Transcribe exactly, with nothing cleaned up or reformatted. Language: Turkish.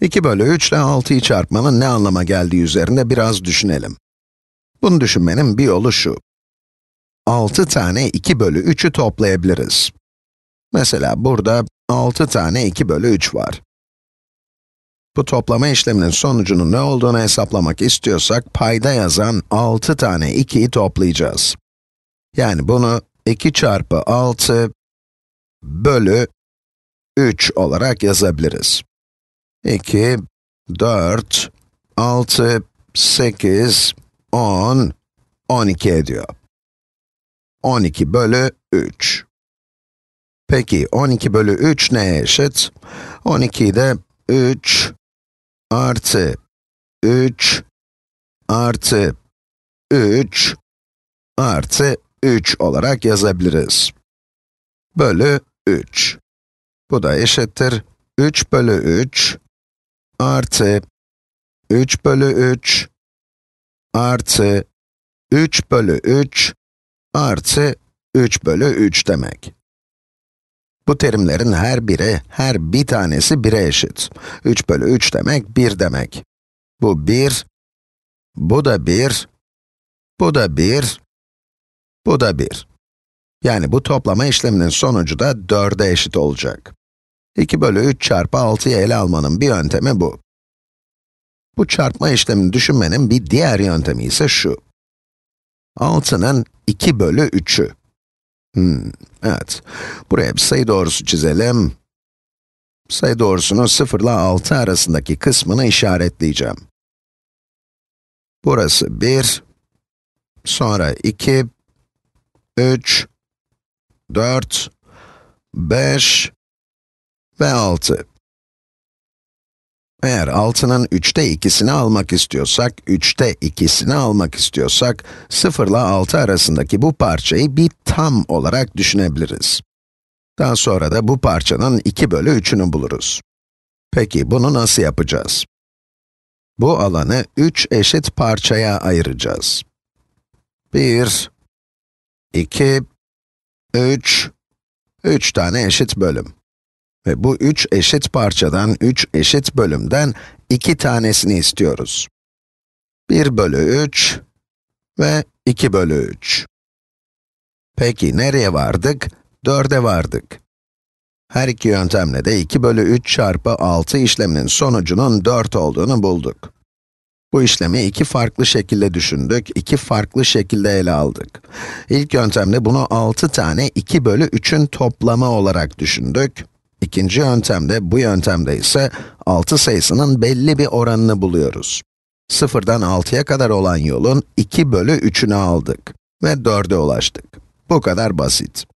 iki bölü üç ile altıyı çarpmanın ne anlama geldiği üzerinde biraz düşünelim. Bunu düşünmenin bir yolu şu. altı tane iki bölü üçü toplayabiliriz. Mesela burada altı tane iki bölü üç var. Bu toplama işleminin sonucunun ne olduğunu hesaplamak istiyorsak, payda yazan altı tane ikiyi toplayacağız. Yani bunu iki çarpı altı bölü üç olarak yazabiliriz. iki, dört, altı, sekiz, on, on iki ediyor. on iki bölü üç. Peki on iki bölü üç neye eşit? on ikiyi de üç artı üç artı üç artı üç olarak yazabiliriz. Bölü üç. Bu da eşittir üç bölü üç artı üç bölü üç artı üç bölü üç artı üç bölü üç demek. Bu terimlerin her biri, her bir tanesi bire eşit. üç bölü üç demek, bir demek. Bu bir, bu da bir, bu da bir, bu da bir. Yani bu toplama işleminin sonucu da dörde eşit olacak. iki bölü üç çarpı altıyı ele almanın bir yöntemi bu. Bu çarpma işlemini düşünmenin bir diğer yöntemi ise şu. altının iki bölü üçü. Hmm, evet. Buraya bir sayı doğrusu çizelim. Sayı doğrusunun sıfır ile altı arasındaki kısmını işaretleyeceğim. Burası bir, sonra iki, üç, dört, beş ve altı. Eğer altının üçte ikisini almak istiyorsak, üçte ikisini almak istiyorsak, sıfır ile altı arasındaki bu parçayı bir tam olarak düşünebiliriz. Daha sonra da bu parçanın iki bölü üçünü buluruz. Peki bunu nasıl yapacağız? Bu alanı üç eşit parçaya ayıracağız. bir, iki, üç, üç tane eşit bölüm. Ve bu üç eşit parçadan, üç eşit bölümden iki tanesini istiyoruz. bir bölü üç ve iki bölü üç. Peki nereye vardık? dörde vardık. Her iki yöntemle de iki bölü üç çarpı altı işleminin sonucunun dört olduğunu bulduk. Bu işlemi iki farklı şekilde düşündük, iki farklı şekilde ele aldık. İlk yöntemde bunu altı tane iki bölü üçün toplamı olarak düşündük. İkinci yöntemde, bu yöntemde ise altı sayısının belli bir oranını buluyoruz. sıfırdan altıya kadar olan yolun iki bölü üçünü aldık ve dörde ulaştık. Bu kadar basit.